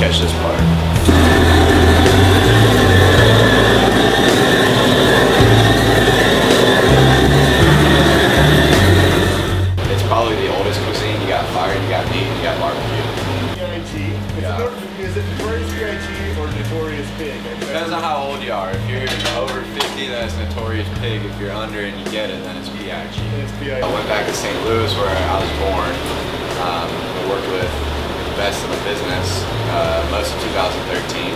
catch this part. Notorious Pig. Depends on how old you are. If you're over 50, then it's Notorious Pig. If you're under and you get it, then it's P.I.T. I went back to St. Louis where I was born. I worked with the best in the business most of 2013.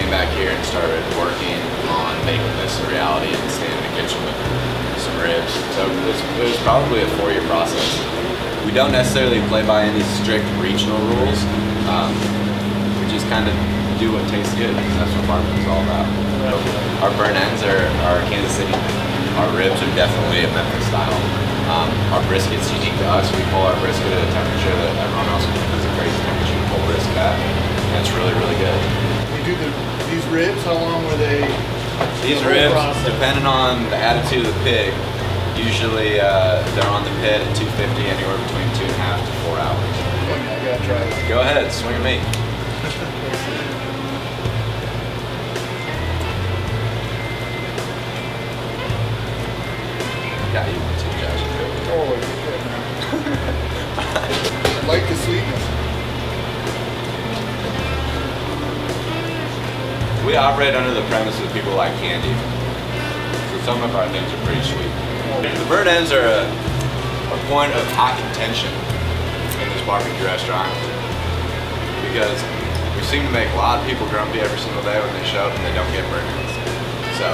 Came back here and started working on making this a reality and staying in the kitchen with some ribs. So it was probably a 4-year process. We don't necessarily play by any strict regional rules. We just kind of do what tastes good, because that's what farming is all about. Our burnt ends are Kansas City. Our ribs are definitely a Memphis style. Our brisket's unique to us. We pull our brisket at a temperature that everyone else has a crazy temperature to pull brisket at. And it's really, really good. You do these ribs, how long were they? These ribs, depending on the attitude of the pig, usually they're on the pit at 250, anywhere between 2.5 to 4 hours. I gotta try it. Go ahead, swing at me. Yeah, you can see Josh and Phil. Oh, yeah. Like the sweetness. We operate under the premise that people like candy. So some of our things are pretty sweet. The burnt ends are a point of hot contention in this barbecue restaurant, because we seem to make a lot of people grumpy every single day when they show up and they don't get burnt ends. So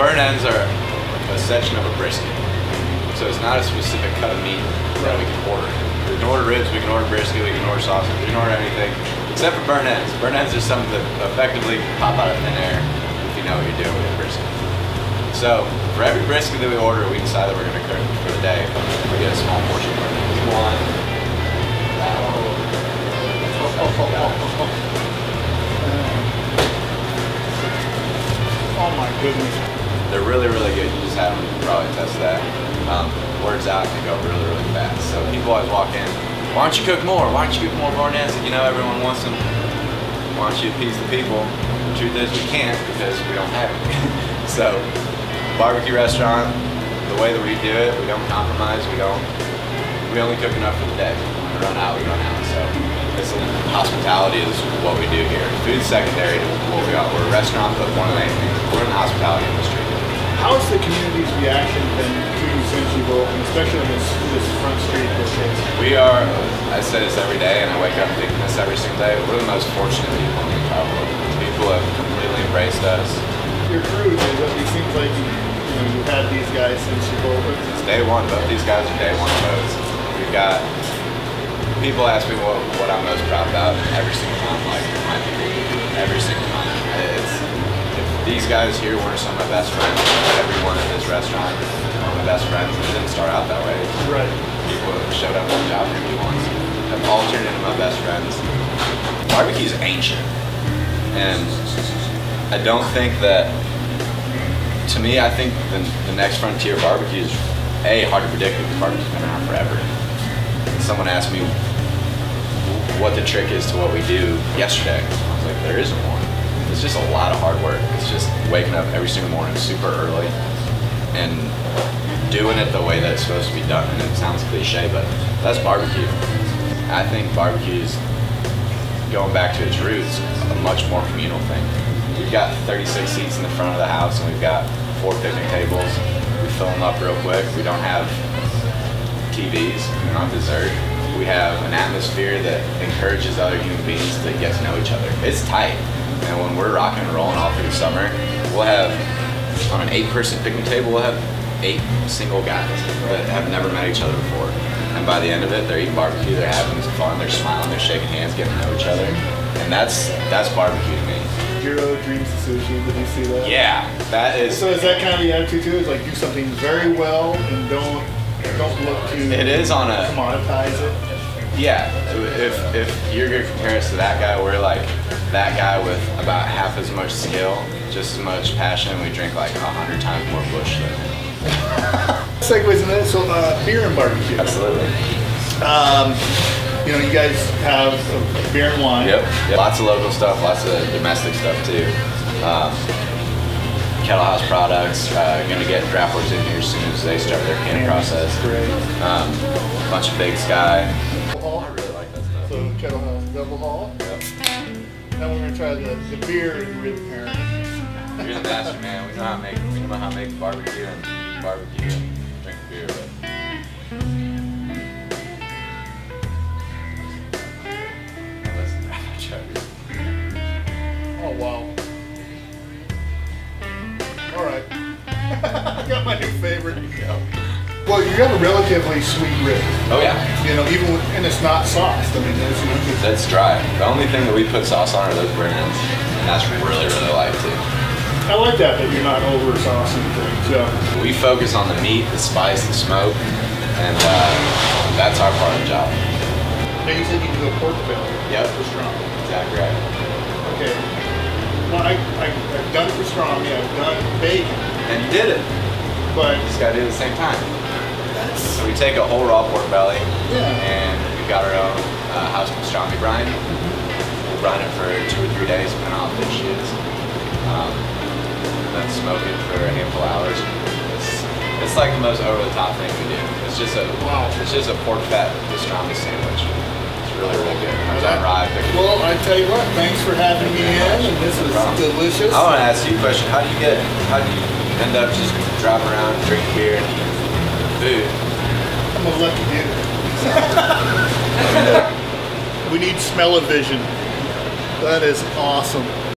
burnt ends are a section of a brisket. So it's not a specific cut of meat that we can order. We can order ribs, we can order brisket, we can order sausage, we can order anything, except for burnt ends. Burnt ends are something that effectively pop out of thin air if you know what you're doing with a brisket. So for every brisket that we order, we decide that we're gonna cook for the day. We get a small portion of burnt ends. One. Oh my goodness. They're really, really good. You just haven't probably tested that. Word's out, they go really, really fast. So people always walk in, why don't you cook more? Why don't you cook more burnt ends? You know, everyone wants them. Why don't you appease the people? The truth is we can't, because we don't have it. So, barbecue restaurant, the way that we do it, we don't compromise. We only cook enough for the day. When we run out, we run out. So, hospitality is what we do here. Food's secondary to what we are. We're a restaurant, but more than anything, we're in the hospitality industry. How's the community's reaction been to since you've opened, especially on this front street location? We are, I say this every day, and I wake up thinking this every single day, we're the most fortunate people in the entire world. People have completely embraced us. Your crew, it seems like you've had these guys since you've opened. It's day one, but these guys are day one folks. We've got, people ask me what I'm most proud about every single time, like my people, every single time. These guys here were some of my best friends. Everyone in this restaurant, one of my best friends. It didn't start out that way. Right. People who showed up on the job interview once have all turned into my best friends. Barbecue's ancient. And I don't think that, to me, I think the next frontier of barbecue is, A, hard to predict because barbecue's been around forever. Someone asked me what the trick is to what we do yesterday. I was like, there isn't one. It's just a lot of hard work. It's just waking up every single morning super early and doing it the way that it's supposed to be done. And it sounds cliche, but that's barbecue. I think barbecue's going back to its roots, a much more communal thing. We've got 36 seats in the front of the house and we've got 4 picnic tables. We fill them up real quick. We don't have TVs, we don't have dessert. We have an atmosphere that encourages other human beings to get to know each other. It's tight. And when we're rocking and rolling all through summer, we'll have, on an 8-person picnic table, we'll have 8 single guys that have never met each other before. And by the end of it, they're eating barbecue, they're having fun, they're smiling, they're shaking hands, getting to know each other. And that's barbecue to me. Hero dreams of sushi, did you see that? Yeah, that is. So is that kind of the attitude too? Is like do something very well and don't look to commoditize it? Yeah, if you're going to compare us to that guy, we're like that guy with about half as much skill, just as much passion, and we drink like 100 times more Busch than him. Segues in that, so beer and barbecue. Absolutely. You know, you guys have a beer and wine. Yep. Lots of local stuff, lots of domestic stuff too. Kettle House products, going to get grapplers in here as soon as they start their canning process. Great. Bunch of Big Sky. I really like that stuff. So Kettle House double haul. Yep. Now we're going to try the beer and rib pairing. You're the master, man. We know how to make barbecue and drink beer. But... Oh, wow. All right. I got my new favorite. Well, you got a relatively sweet rib. Oh, yeah. You know, even with, and it's not sauced. I mean, that's dry. The only thing that we put sauce on are those burn-ins, and that's really light, too. I like that you're not over-saucing things, yeah. We focus on the meat, the spice, the smoke, and that's our part of the job. Now, you said you do a pork belly. Yep. For strong. Exactly right. Okay. Well, I've done for strong, yeah, I've done bacon. And you did it. But you just got to do it at the same time. So we take a whole raw pork belly, yeah, and we've got our own house pastrami brine. We'll brine it for 2 or 3 days, depending on how fish it is. Then smoke it for a handful of hours. It's like the most over-the-top thing we do. It's just a pork fat pastrami sandwich. Really good. Well, I tell you what, thanks for having me in, and this is delicious. I want to ask you a question. How do you end up just driving around, drinking beer, and eating food? I'm a lucky dude. We need smell-o-vision. That is awesome.